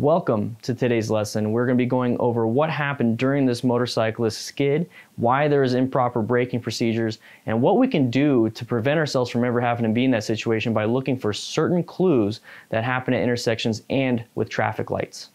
Welcome to today's lesson. We're going to be going over what happened during this motorcyclist skid, why there is improper braking procedures, and what we can do to prevent ourselves from ever having to be in that situation by looking for certain clues that happen at intersections and with traffic lights.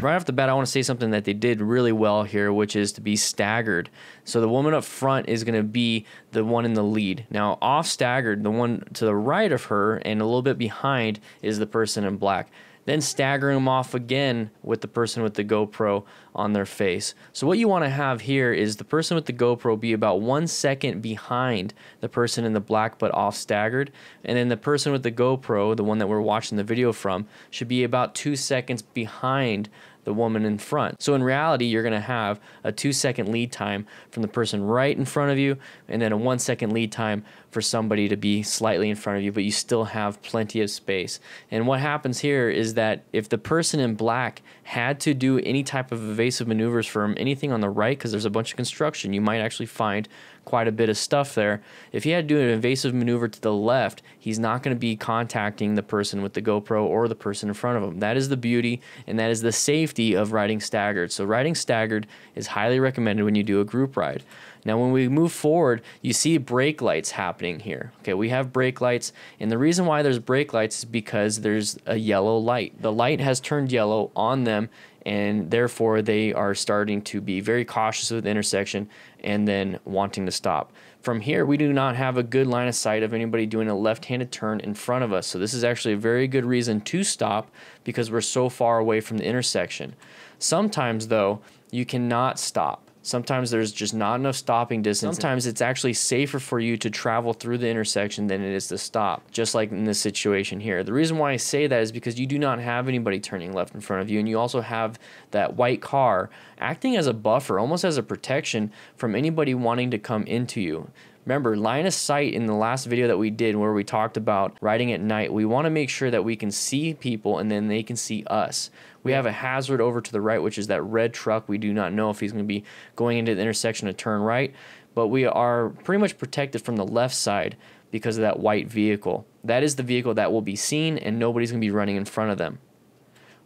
Right off the bat, I want to say something that they did really well here, which is to be staggered. So the woman up front is going to be the one in the lead. Now, off staggered, the one to the right of her and a little bit behind is the person in black. Then staggering them off again with the person with the GoPro on their face. So what you want to have here is the person with the GoPro be about 1 second behind the person in the black but off staggered, and then the person with the GoPro, the one that we're watching the video from, should be about 2 seconds behind the woman in front. So in reality, you're gonna have a 2 second lead time from the person right in front of you, and then a 1 second lead time for somebody to be slightly in front of you, but you still have plenty of space. And what happens here is that if the person in black had to do any type of evasive maneuvers from anything on the right, because there's a bunch of construction, you might actually find quite a bit of stuff there. If he had to do an evasive maneuver to the left, he's not going to be contacting the person with the GoPro or the person in front of him. That is the beauty and that is the safety of riding staggered. So riding staggered is highly recommended when you do a group ride. Now when we move forward, you see brake lights happening here. Okay, we have brake lights, and the reason why there's brake lights is because there's a yellow light. The light has turned yellow on them, and therefore they are starting to be very cautious with the intersection and then wanting to stop. From here, we do not have a good line of sight of anybody doing a left-handed turn in front of us. So this is actually a very good reason to stop because we're so far away from the intersection. Sometimes though, you cannot stop. Sometimes there's just not enough stopping distance. Sometimes it's actually safer for you to travel through the intersection than it is to stop, just like in this situation here. The reason why I say that is because you do not have anybody turning left in front of you, and you also have that white car acting as a buffer, almost as a protection from anybody wanting to come into you. Remember, line of sight in the last video that we did where we talked about riding at night, we want to make sure that we can see people and then they can see us. We have a hazard over to the right, which is that red truck. We do not know if he's going to be going into the intersection to turn right, but we are pretty much protected from the left side because of that white vehicle. That is the vehicle that will be seen and nobody's going to be running in front of them.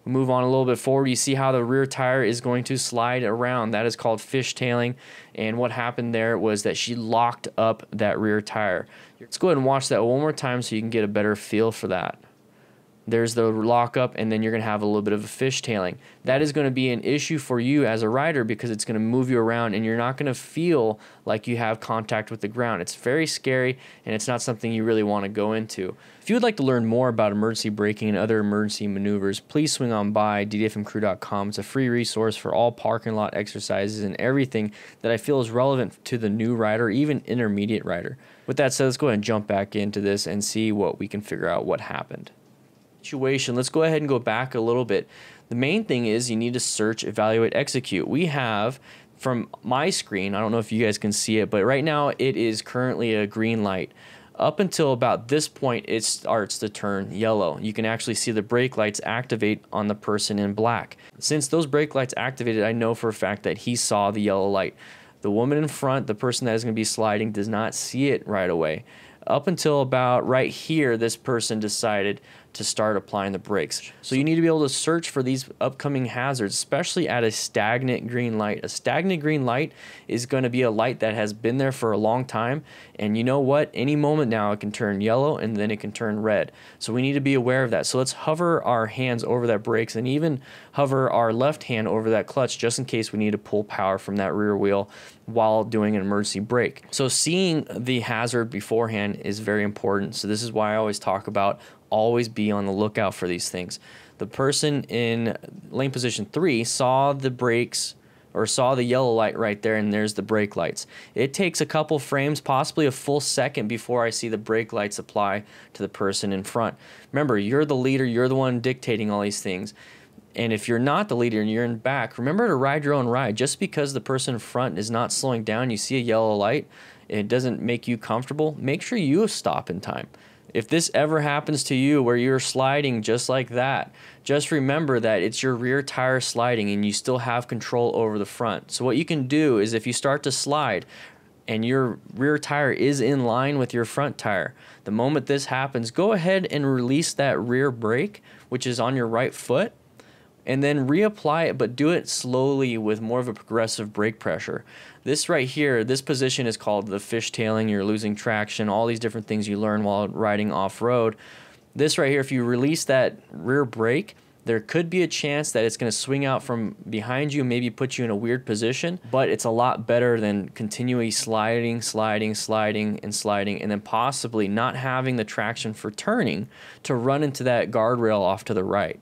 Move on a little bit forward, you see how the rear tire is going to slide around. That is called fishtailing, and what happened there was that she locked up that rear tire. Let's go ahead and watch that one more time so you can get a better feel for that. There's the lockup, and then you're going to have a little bit of a fishtailing. That is going to be an issue for you as a rider because it's going to move you around, and you're not going to feel like you have contact with the ground. It's very scary, and it's not something you really want to go into. If you would like to learn more about emergency braking and other emergency maneuvers, please swing on by ddfmcrew.com. It's a free resource for all parking lot exercises and everything that I feel is relevant to the new rider, even intermediate rider. With that said, let's go ahead and jump back into this and see what we can figure out what happened. Situation. Let's go ahead and go back a little bit. The main thing is you need to search, evaluate, execute. We have from my screen, I don't know if you guys can see it, but right now it is currently a green light. Up until about this point, it starts to turn yellow. You can actually see the brake lights activate on the person in black. Since those brake lights activated, I know for a fact that he saw the yellow light. The woman in front, the person that is going to be sliding, does not see it right away. Up until about right here, this person decided to start applying the brakes. So you need to be able to search for these upcoming hazards, especially at a stagnant green light. A stagnant green light is going to be a light that has been there for a long time, and you know what? Any moment now it can turn yellow and then it can turn red. So we need to be aware of that. So let's hover our hands over that brakes and even hover our left hand over that clutch just in case we need to pull power from that rear wheel while doing an emergency brake. So seeing the hazard beforehand is very important. So this is why I always talk about always be on the lookout for these things. The person in lane position 3 saw the brakes or saw the yellow light right there, and there's the brake lights. It takes a couple frames, possibly a full second, before I see the brake lights apply to the person in front. Remember, you're the leader, you're the one dictating all these things. And if you're not the leader and you're in back, remember to ride your own ride. Just because the person in front is not slowing down, you see a yellow light, it doesn't make you comfortable, make sure you stop in time. If this ever happens to you where you're sliding just like that, just remember that it's your rear tire sliding and you still have control over the front. So what you can do is if you start to slide and your rear tire is in line with your front tire, the moment this happens, go ahead and release that rear brake, which is on your right foot, and then reapply it, but do it slowly with more of a progressive brake pressure. This right here, this position is called the fishtailing. You're losing traction, all these different things you learn while riding off-road. This right here, if you release that rear brake, there could be a chance that it's gonna swing out from behind you, maybe put you in a weird position, but it's a lot better than continually sliding, and then possibly not having the traction for turning to run into that guardrail off to the right.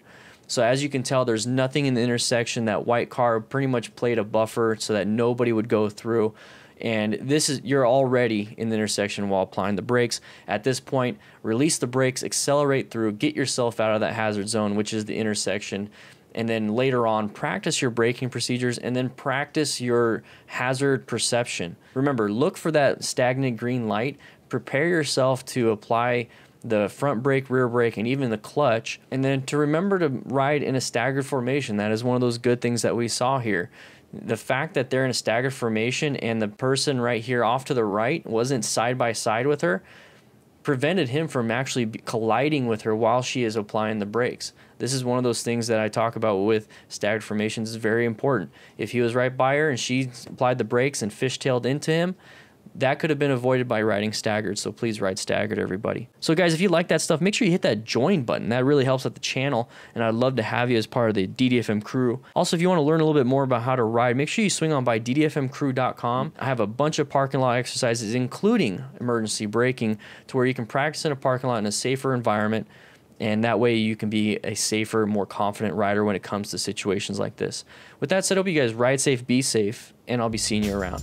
So as you can tell, there's nothing in the intersection. That white car pretty much played a buffer so that nobody would go through. And this is, you're already in the intersection while applying the brakes. At this point, release the brakes, accelerate through, get yourself out of that hazard zone, which is the intersection. And then later on, practice your braking procedures and then practice your hazard perception. Remember, look for that stagnant green light. Prepare yourself to apply the front brake, rear brake, and even the clutch. And then to remember to ride in a staggered formation. That is one of those good things that we saw here. The fact that they're in a staggered formation and the person right here off to the right wasn't side by side with her prevented him from actually colliding with her while she is applying the brakes. This is one of those things that I talk about with staggered formations. Is very important. If he was right by her and she applied the brakes and fishtailed into him, that could have been avoided by riding staggered. So please ride staggered, everybody. So guys, if you like that stuff, make sure you hit that join button. That really helps out the channel, and I'd love to have you as part of the DDFM crew. Also, if you want to learn a little bit more about how to ride, make sure you swing on by ddfmcrew.com. I have a bunch of parking lot exercises, including emergency braking, to where you can practice in a parking lot in a safer environment, and that way you can be a safer, more confident rider when it comes to situations like this. With that said, I hope you guys ride safe, be safe, and I'll be seeing you around.